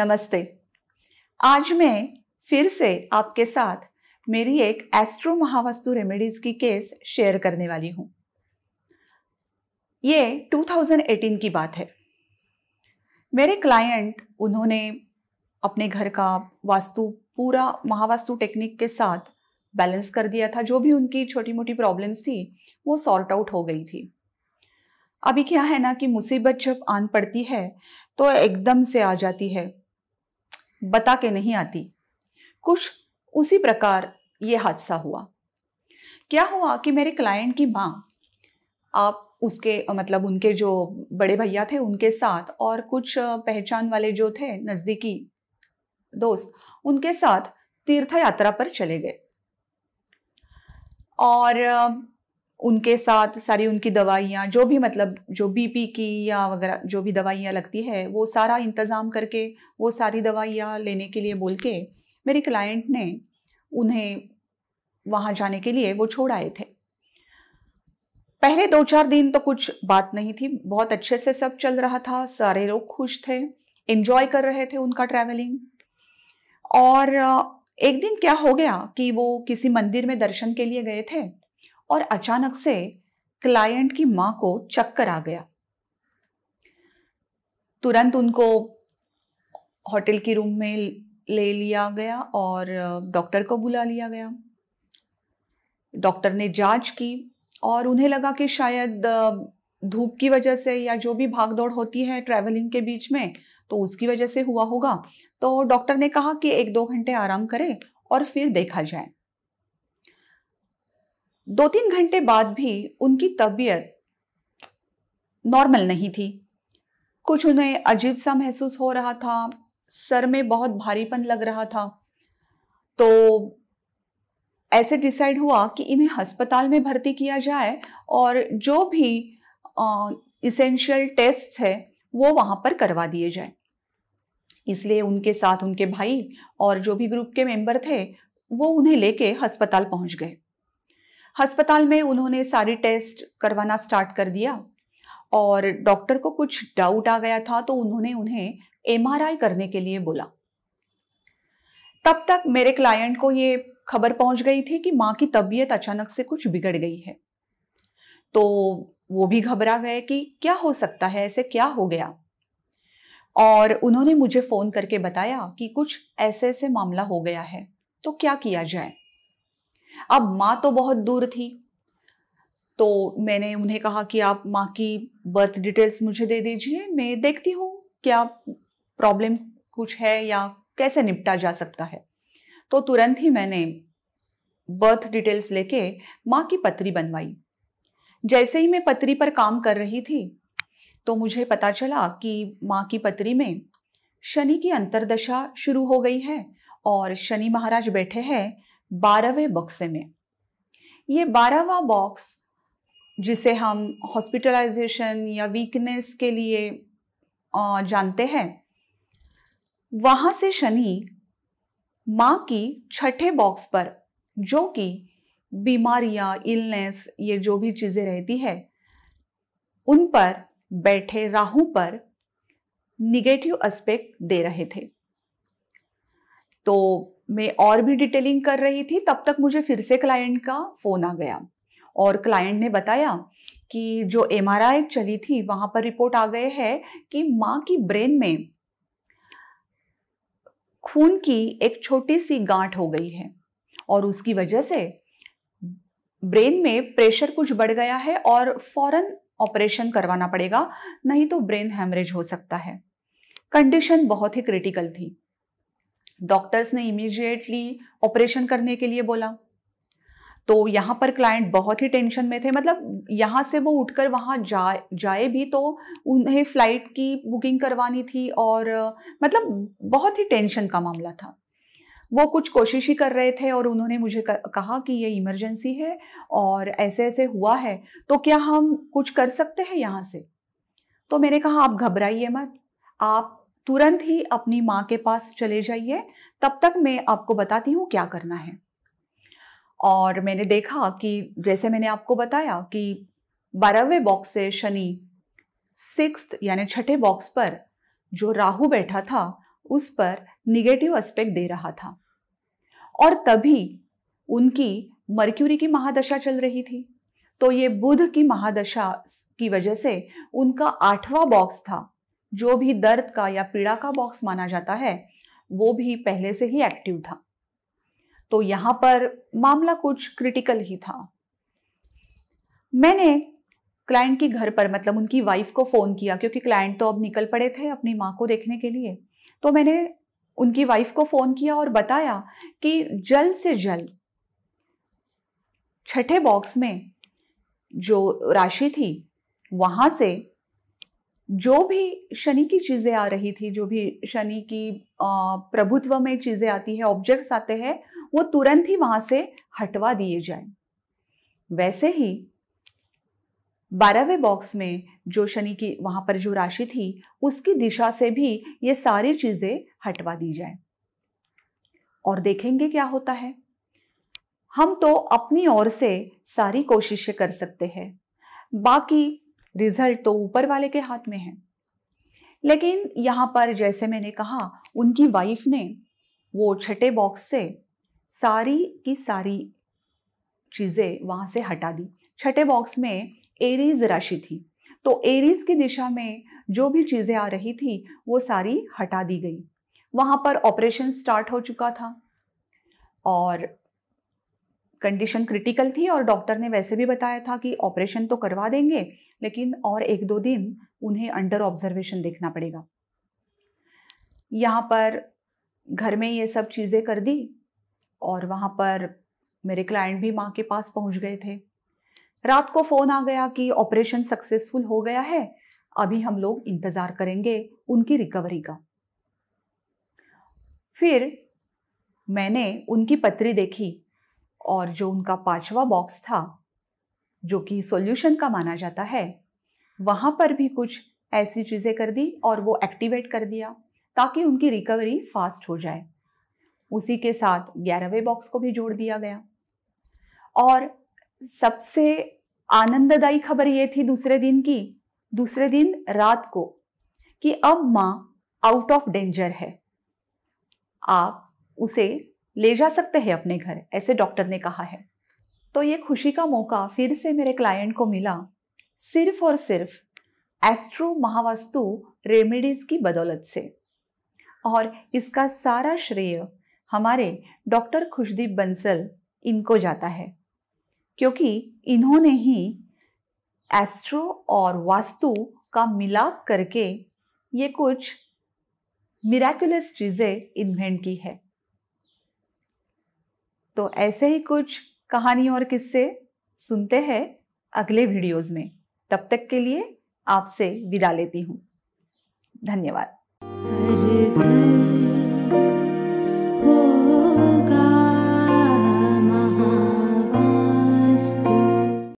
नमस्ते। आज मैं फिर से आपके साथ मेरी एक एस्ट्रो महावास्तु रेमेडीज की केस शेयर करने वाली हूँ। ये 2018 की बात है। मेरे क्लाइंट उन्होंने अपने घर का वास्तु पूरा महावास्तु टेक्निक के साथ बैलेंस कर दिया था। जो भी उनकी छोटी मोटी प्रॉब्लम्स थी वो सॉर्ट आउट हो गई थी। अभी क्या है ना कि मुसीबत जब आन पड़ती है तो एकदम से आ जाती है, बता के नहीं आती। कुछ उसी प्रकार ये हादसा हुआ। क्या हुआ कि मेरे क्लाइंट की माँ उनके जो बड़े भैया थे उनके साथ और कुछ पहचान वाले जो थे नज़दीकी दोस्त उनके साथ तीर्थ यात्रा पर चले गए और उनके साथ सारी उनकी दवाइयाँ जो भी जो बीपी की या वगैरह जो भी दवाइयाँ लगती है वो सारा इंतज़ाम करके वो सारी दवाइयाँ लेने के लिए बोल के मेरे क्लाइंट ने उन्हें वहाँ जाने के लिए वो छोड़ आए थे। पहले 2-4 दिन तो कुछ बात नहीं थी, बहुत अच्छे से सब चल रहा था, सारे लोग खुश थे, एंजॉय कर रहे थे उनका ट्रैवलिंग। और एक दिन क्या हो गया कि वो किसी मंदिर में दर्शन के लिए गए थे और अचानक से क्लाइंट की माँ को चक्कर आ गया। तुरंत उनको होटल की रूम में ले लिया गया और डॉक्टर को बुला लिया गया। डॉक्टर ने जांच की और उन्हें लगा कि शायद धूप की वजह से या जो भी भागदौड़ होती है ट्रैवलिंग के बीच में तो उसकी वजह से हुआ होगा। तो डॉक्टर ने कहा कि 1-2 घंटे आराम करें और फिर देखा जाए। 2-3 घंटे बाद भी उनकी तबीयत नॉर्मल नहीं थी। कुछ उन्हें अजीब सा महसूस हो रहा था, सर में बहुत भारीपन लग रहा था। तो ऐसे डिसाइड हुआ कि इन्हें अस्पताल में भर्ती किया जाए और जो भी इसेंशियल टेस्ट है वो वहाँ पर करवा दिए जाए। इसलिए उनके साथ उनके भाई और जो भी ग्रुप के मेंबर थे वो उन्हें लेके अस्पताल पहुँच गए। अस्पताल में उन्होंने सारी टेस्ट करवाना स्टार्ट कर दिया और डॉक्टर को कुछ डाउट आ गया था तो उन्होंने उन्हें MRI करने के लिए बोला। तब तक मेरे क्लाइंट को ये खबर पहुंच गई थी कि माँ की तबीयत अचानक से कुछ बिगड़ गई है। तो वो भी घबरा गए कि क्या हो सकता है, ऐसे क्या हो गया। और उन्होंने मुझे फ़ोन करके बताया कि कुछ ऐसे ऐसे मामला हो गया है तो क्या किया जाए। अब माँ तो बहुत दूर थी तो मैंने उन्हें कहा कि आप माँ की बर्थ डिटेल्स मुझे दे दीजिए, मैं देखती हूँ क्या प्रॉब्लम कुछ है या कैसे निपटा जा सकता है। तो तुरंत ही मैंने बर्थ डिटेल्स लेके माँ की पत्री बनवाई। जैसे ही मैं पत्री पर काम कर रही थी तो मुझे पता चला कि माँ की पत्री में शनि की अंतर्दशा शुरू हो गई है और शनि महाराज बैठे हैं 12वें बक्से में। ये 12वां बॉक्स जिसे हम हॉस्पिटलाइजेशन या वीकनेस के लिए जानते हैं, वहाँ से शनि माँ की 6ठे बॉक्स पर जो कि बीमारियाँ इलनेस ये जो भी चीज़ें रहती है उन पर बैठे राहु पर निगेटिव एस्पेक्ट दे रहे थे। तो मैं और भी डिटेलिंग कर रही थी तब तक मुझे फिर से क्लाइंट का फ़ोन आ गया और क्लाइंट ने बताया कि जो MRI चली थी वहाँ पर रिपोर्ट आ गए है कि माँ की ब्रेन में खून की एक छोटी सी गांठ हो गई है और उसकी वजह से ब्रेन में प्रेशर कुछ बढ़ गया है और फौरन ऑपरेशन करवाना पड़ेगा, नहीं तो ब्रेन हैमरेज हो सकता है। कंडीशन बहुत ही क्रिटिकल थी। डॉक्टर्स ने इमीडिएटली ऑपरेशन करने के लिए बोला। तो यहाँ पर क्लाइंट बहुत ही टेंशन में थे। यहाँ से वो उठकर वहाँ जाए भी तो उन्हें फ़्लाइट की बुकिंग करवानी थी और बहुत ही टेंशन का मामला था। वो कुछ कोशिश ही कर रहे थे और उन्होंने मुझे कहा कि ये इमरजेंसी है और ऐसे ऐसे हुआ है तो क्या हम कुछ कर सकते हैं यहाँ से। तो मैंने कहा आप घबराइए मत, आप तुरंत ही अपनी माँ के पास चले जाइए, तब तक मैं आपको बताती हूँ क्या करना है। और मैंने देखा कि जैसे मैंने आपको बताया कि 12वें बॉक्स से शनि 6ठे यानी 6ठे बॉक्स पर जो राहु बैठा था उस पर निगेटिव एस्पेक्ट दे रहा था और तभी उनकी मर्क्यूरी की महादशा चल रही थी। तो ये बुध की महादशा की वजह से उनका 8वां बॉक्स था, जो भी दर्द का या पीड़ा का बॉक्स माना जाता है, वो भी पहले से ही एक्टिव था। तो यहाँ पर मामला कुछ क्रिटिकल ही था। मैंने क्लाइंट के घर पर, मतलब उनकी वाइफ को फ़ोन किया, क्योंकि क्लाइंट तो अब निकल पड़े थे अपनी माँ को देखने के लिए। तो मैंने उनकी वाइफ को फ़ोन किया और बताया कि जल्द से जल्द 6ठे बॉक्स में जो राशि थी वहाँ से जो भी शनि की चीज़ें आ रही थी, जो भी शनि की प्रभुत्व में चीज़ें आती है, ऑब्जेक्ट्स आते हैं, वो तुरंत ही वहाँ से हटवा दिए जाए। वैसे ही 12वें बॉक्स में जो शनि की वहाँ पर जो राशि थी उसकी दिशा से भी ये सारी चीज़ें हटवा दी जाए और देखेंगे क्या होता है। हम तो अपनी ओर से सारी कोशिशें कर सकते हैं, बाकी रिजल्ट तो ऊपर वाले के हाथ में है। लेकिन यहाँ पर जैसे मैंने कहा, उनकी वाइफ ने वो 6ठे बॉक्स से सारी की सारी चीज़ें वहाँ से हटा दी। 6ठे बॉक्स में एरीज राशि थी, तो एरीज की दिशा में जो भी चीज़ें आ रही थी वो सारी हटा दी गई। वहाँ पर ऑपरेशन स्टार्ट हो चुका था और कंडीशन क्रिटिकल थी और डॉक्टर ने वैसे भी बताया था कि ऑपरेशन तो करवा देंगे, लेकिन और 1-2 दिन उन्हें अंडर ऑब्जर्वेशन देखना पड़ेगा। यहाँ पर घर में ये सब चीज़ें कर दी और वहाँ पर मेरे क्लाइंट भी माँ के पास पहुँच गए थे। रात को फ़ोन आ गया कि ऑपरेशन सक्सेसफुल हो गया है, अभी हम लोग इंतज़ार करेंगे उनकी रिकवरी का। फिर मैंने उनकी पत्री देखी और जो उनका 5वां बॉक्स था, जो कि सॉल्यूशन का माना जाता है, वहाँ पर भी कुछ ऐसी चीज़ें कर दी और वो एक्टिवेट कर दिया ताकि उनकी रिकवरी फास्ट हो जाए। उसी के साथ 11वें बॉक्स को भी जोड़ दिया गया। और सबसे आनंददायी खबर ये थी दूसरे दिन रात को कि अब माँ आउट ऑफ डेंजर है, आप उसे ले जा सकते हैं अपने घर, ऐसे डॉक्टर ने कहा है। तो ये खुशी का मौका फिर से मेरे क्लाइंट को मिला सिर्फ और सिर्फ एस्ट्रो महावास्तु रेमेडीज़ की बदौलत से। और इसका सारा श्रेय हमारे डॉक्टर खुशदीप बंसल, इनको जाता है, क्योंकि इन्होंने ही एस्ट्रो और वास्तु का मिलाप करके ये कुछ मिराकुलस चीज़ें इन्वेंट की है। तो ऐसे ही कुछ कहानी और किस्से सुनते हैं अगले वीडियोज़ में। तब तक के लिए आपसे विदा लेती हूँ। धन्यवाद।